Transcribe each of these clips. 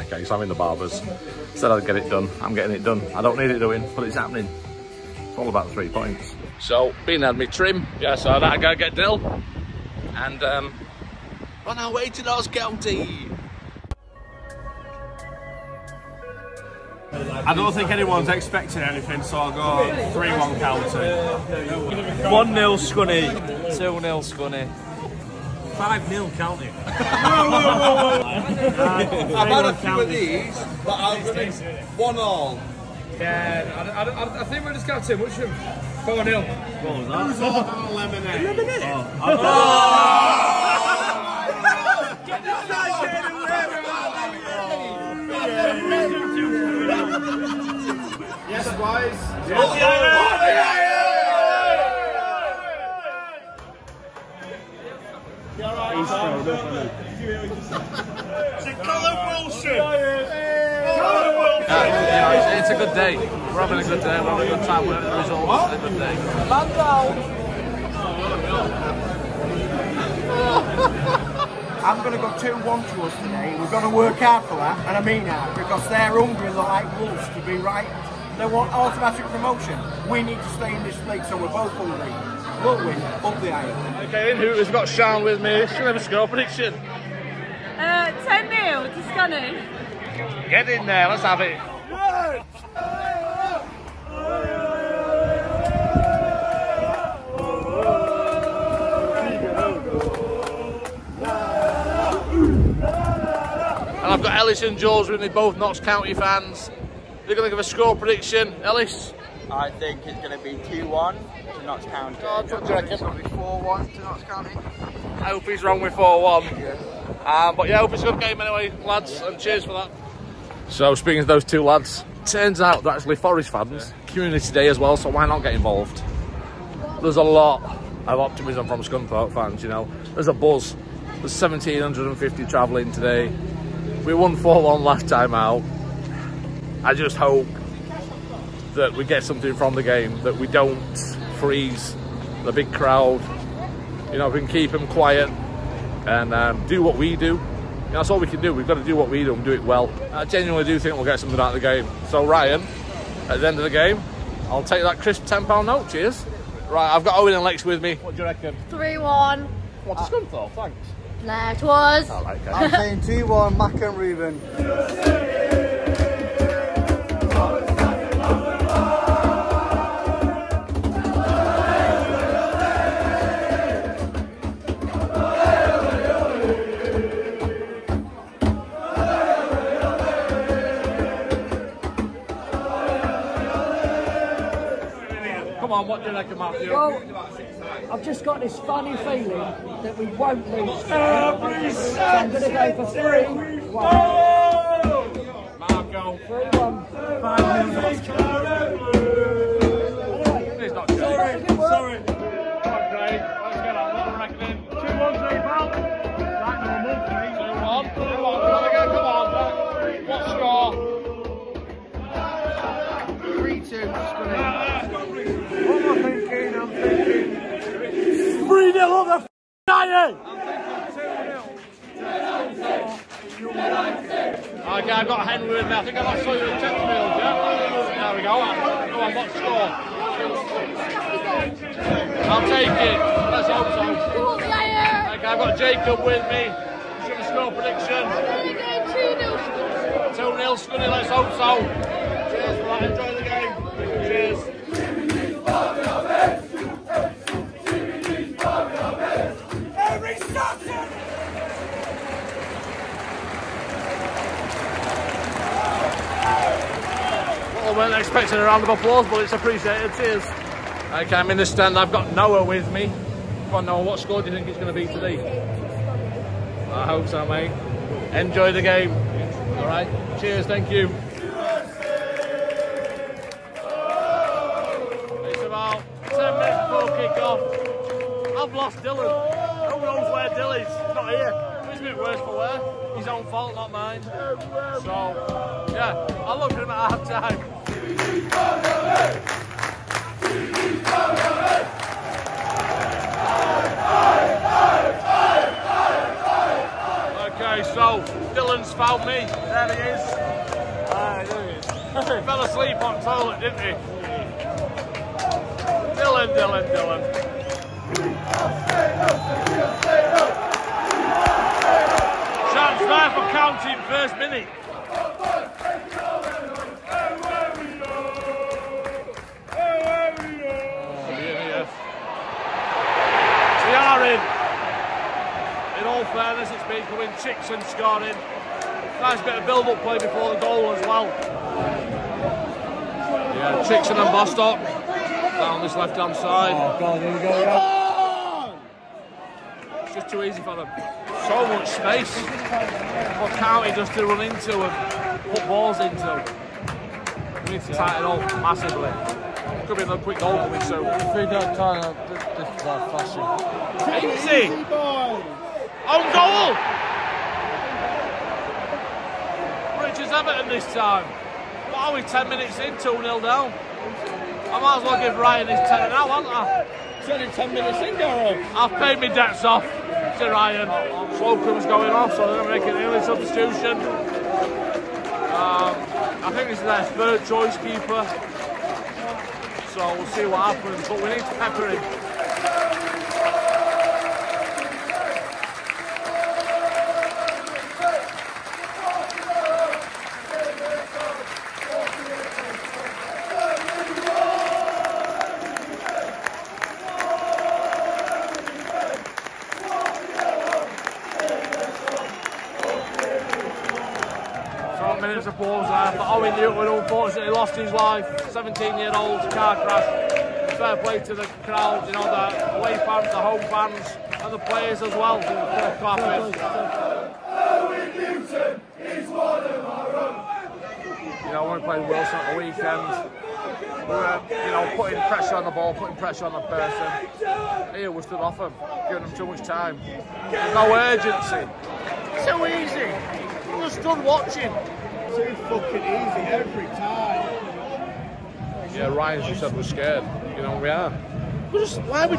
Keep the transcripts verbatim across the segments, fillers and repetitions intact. Okay, so I'm in the barber's. Said I'd get it done. I'm getting it done. I don't need it doing, but it's happening. It's all about three points. So, been had me trim. Yeah, so I gotta get Dill. And um, on our way to Notts County. I don't think anyone's expecting anything, so I'll go three one County. one nil Scunny. two nil Scunny. five nil County. Whoa, whoa, whoa. I've had a few of these, but I'm going to one all. Yeah, I, I, I think we're just got too much of them. four nil. What was that? Who's on lemonade? Lemonade? Oh! oh. oh. Get this guy getting away from our lemonade! Yes, boys. Yes, boys. It's a good day. We're having a good day. We're having a good time. We're having the results. It's a good day. Man down. I'm going to go two one to us today. We've got to work hard for that, and I mean that, because they're hungry like wolves to be right. They want automatic promotion. We need to stay in this league, so we're both hungry. We'll win up the island. Okay, and who has got Sean with me? She'll have a score prediction. Uh, ten nil to Scunny. Get in there, let's have it. And I've got Ellis and Jules with me, both Notts County fans. They're going to give a score prediction. Ellis? I think it's going to be two one. Notts County. God, what do you reckon? It's going to be four one to Notts County. I hope he's wrong with four one. Yeah. Um, but yeah, I hope it's a good game anyway, lads, and cheers for that. So, speaking of those two lads, turns out they're actually Forest fans, yeah. Community Day as well, so why not get involved? There's a lot of optimism from Scunthorpe fans, you know. There's a buzz. There's one thousand seven hundred and fifty travelling today. We won four one last time out. I just hope that we get something from the game, that we don't freeze the big crowd, you know, we can keep them quiet and um, do what we do. You know, that's all we can do. We've got to do what we do and do it well. I genuinely do think we'll get something out of the game. So Ryan, at the end of the game, I'll take that crisp ten pound note, cheers. Right, I've got Owen and Lex with me. What do you reckon? three one. What a uh, Scunthorpe, thanks. Nah, it was. I like it. I'm saying two one, Mac and Reuben. What do you reckon, Matthew? Well, I've just got this funny feeling that we won't lose. Every so I'm going to go for three one. Marco. three one. five minutes. It's not good. Sorry. Sorry. Sorry. Come on, Craig. Let's get on. What do you reckon? two one three, pal. Right, no, one three. two one. Come on. What score? three two, what am I thinking? I'm thinking three nil up the f***ing Okay, I've got Henry with me. I think I lost something with ten mil, yeah? There we go. Go on, what score? I'll take it. Let's hope so. Okay, I've got Jacob with me. Should have scored prediction. two nil Scunny, let's hope so. Cheers for that, enjoy the game. Cheers. Every second. Well, I weren't expecting a round of applause, but it's appreciated. Cheers. Okay, I'm in the stand. I've got Noah with me. Come on, Noah, what score do you think it's going to be today? I hope so, mate. Enjoy the game. All right. Cheers. Thank you. I've lost Dylan. Who knows where Dill is? He's not here. He's a bit worse for wear. His own fault, not mine. So, yeah, I looked at him at half time. Okay, anyway, so Dylan's found me. There he is. Ah, there he is. Fell asleep on toilet, didn't he? Dylan, Dylan, Dylan. Chance there for County in first minute. Fairness, it's been coming. Trixon scored in. Nice bit of build-up play before the goal as well. Yeah, Trixon and Bostock down this left-hand side. Oh God, here we go. Yeah. It's just too easy for them. So much space for County just to run into and put balls into. We need to tighten up massively. Could be another quick goal coming soon. If we don't tighten up, this is our fashion. Easy, easy boy. Own goal! Bridges Everton this time. What are we, ten minutes in, two nil down? I might as well give Ryan his ten now, haven't I? It's only ten minutes in, Darryl. I've paid my debts off to Ryan. Slocum's going off, so they're going to make an early substitution. Um, I think this is their third choice keeper. So we'll see what happens, but we need to pepper him. Minutes of pause there for Owen Newton, who unfortunately lost his life. seventeen year old car crash. Fair play to the crowd, you know, the away fans, the home fans, and the players as well. Owen Newton is one of our own. You know, when we played Wilson at the weekend, we were, you know, putting pressure on the ball, putting pressure on the person. Here we stood off him, giving him too much time. There's no urgency. Too easy. Just stood watching. Too fucking easy every time. Yeah, Ryan just said we're scared. You know, we are. We're just, why would.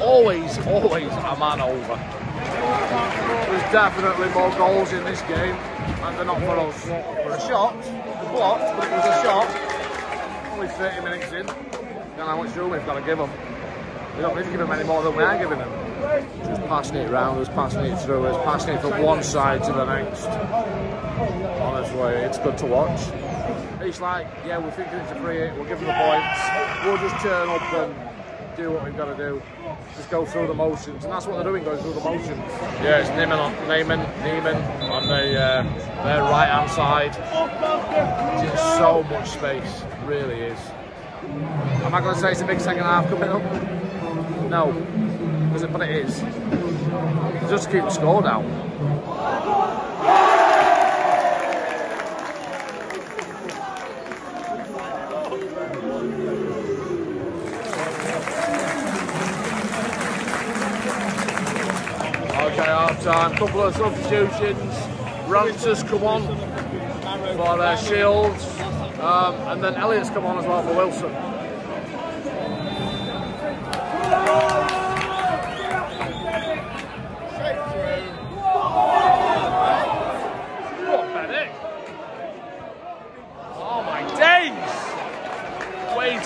Always, always a man over. There's definitely more goals in this game, and they're not for us. We're a shot, we're blocked, but it was a shot. Only thirty minutes in. Don't know how much room we've got to give them. We don't need to give them any more than we are giving them. Just passing it round us, passing it through us, passing it from one side to the next. Honestly, it's good to watch. It's like, yeah, we're thinking it's a free hit, we'll give them the points, we'll just turn up and do what we've got to do. Just go through the motions, and that's what they're doing, going through the motions. Yeah, it's Neiman on, Neiman, Neiman on the, uh, their right-hand side. Just so much space, it really is. Am I going to say it's a big second half coming up? No. But it is. Just keep the score down. Okay, half time. Couple of substitutions. Runcus come on for uh, Shields, um, and then Elliot's come on as well for Wilson.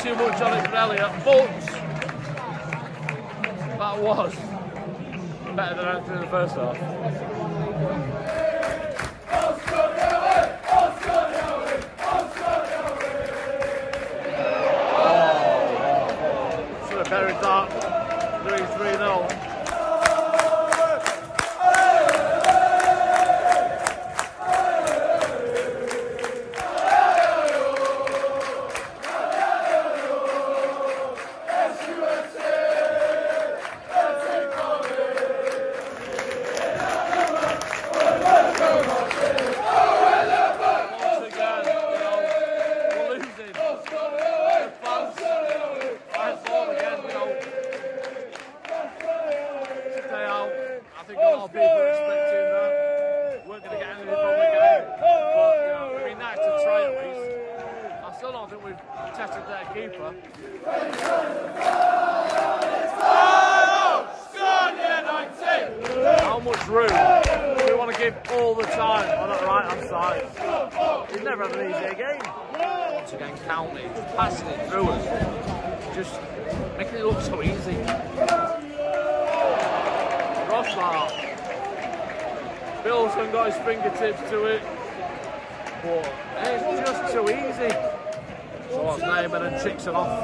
Too much on it for Elliot, but that was better than anything in the first half. Oh, should have buried that. three three nil. Keeper. How much room do we want to give all the time on that right-hand side? He's never had an easier game. Once again, County just passing it through us, just making it look so easy. Crossbar. Bilson got his fingertips to it, but it's just too easy. So what's Neymar and Trixon off?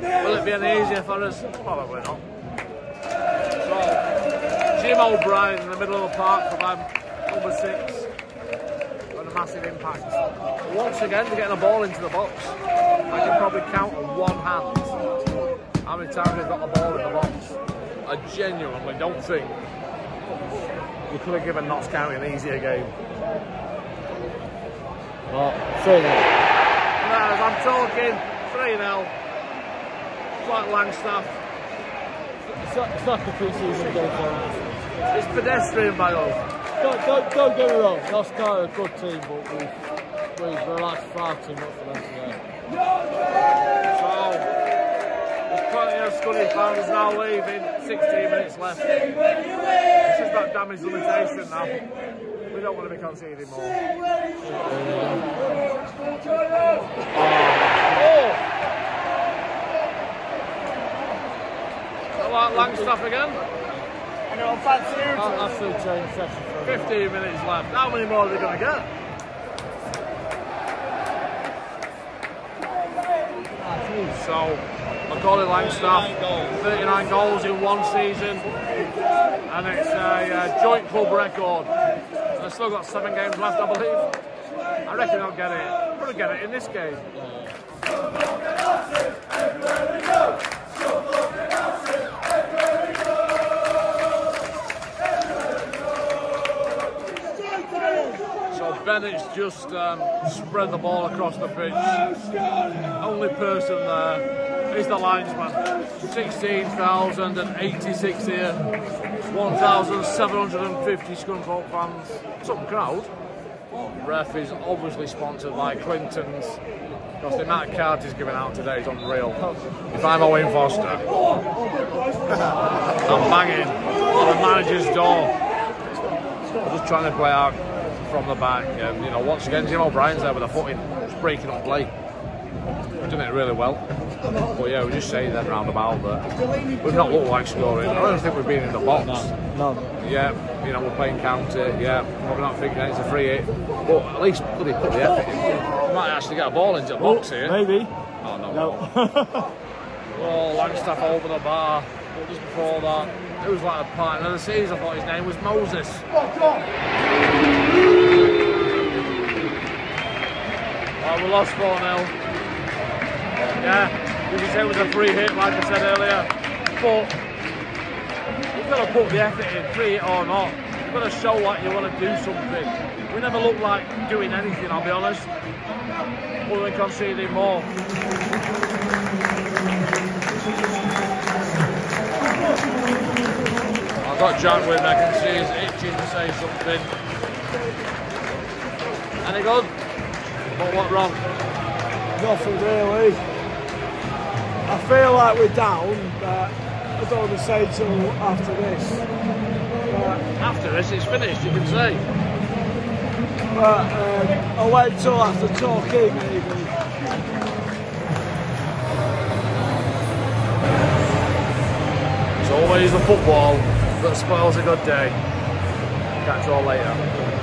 Will it be any easier for us? Probably not. So, Jim O'Brien in the middle of the park for man number six. Got a massive impact. Once again, they're getting a ball into the box. I can probably count on one hand how many times they've got the ball in the box. I genuinely don't think we could have given Notts County an easier game. But, three nil. As I'm talking, three nil. Like Langstaff. It's not, it's not the pre-season game for us. It's pedestrian by us. Don't, don't, don't get me wrong, Notts County are a good team, but we've, we've relaxed far too much for us today. So, there's plenty of Scunny fans now leaving, sixteen minutes left. It's just that damage limitation now. We don't want to be conceding more. Oh. Langstaff again. Anyone fancy Newton? Oh, absolute change session. fifteen minutes left. How many more are they going to get? So, Macaulay Langstaff, thirty-nine goals in one season, and it's a, a joint club record. They've still got seven games left, I believe. I reckon they'll get it. Probably get it in this game. Bennett's just um, spread the ball across the pitch. Only person there is the linesman. sixteen thousand eighty-six here. one thousand seven hundred fifty Scunthorpe fans. Some crowd. Ref is obviously sponsored by Clinton's, because the amount of cards he's giving out today is unreal. If I'm Owen Foster, I'm banging on the manager's door. I'm just trying to play out from the back, and you know, once again Jim O'Brien's there with a footing, just breaking up play. We've done it really well, but yeah, we just say then roundabout that we've not looked like scoring. I don't think we've been in the box. No. no. Yeah, you know, we're playing County. Yeah, probably not thinking it's a free hit, but at least bloody put the effort in. We might actually get a ball into the well, box here. Maybe. Oh no. no. Oh, Langstaff over the bar. But just before that, it was like a partner of the season. I thought his name was Moses. Oh, we lost four nil. Yeah, you can say it was a free hit, like I said earlier. But you've got to put the effort in, free hit or not. You've got to show like you want to do something. We never looked like doing anything, I'll be honest. Other than conceding more. I've got Jack with me, I can see he's itching to say something. Any good? But what wrong? Nothing really. I feel like we're down, but I don't want to say till after this. But after this, it's finished, you can say. But um, I wait till after Torquay, maybe. It's always the football that spoils a good day. Catch you all later.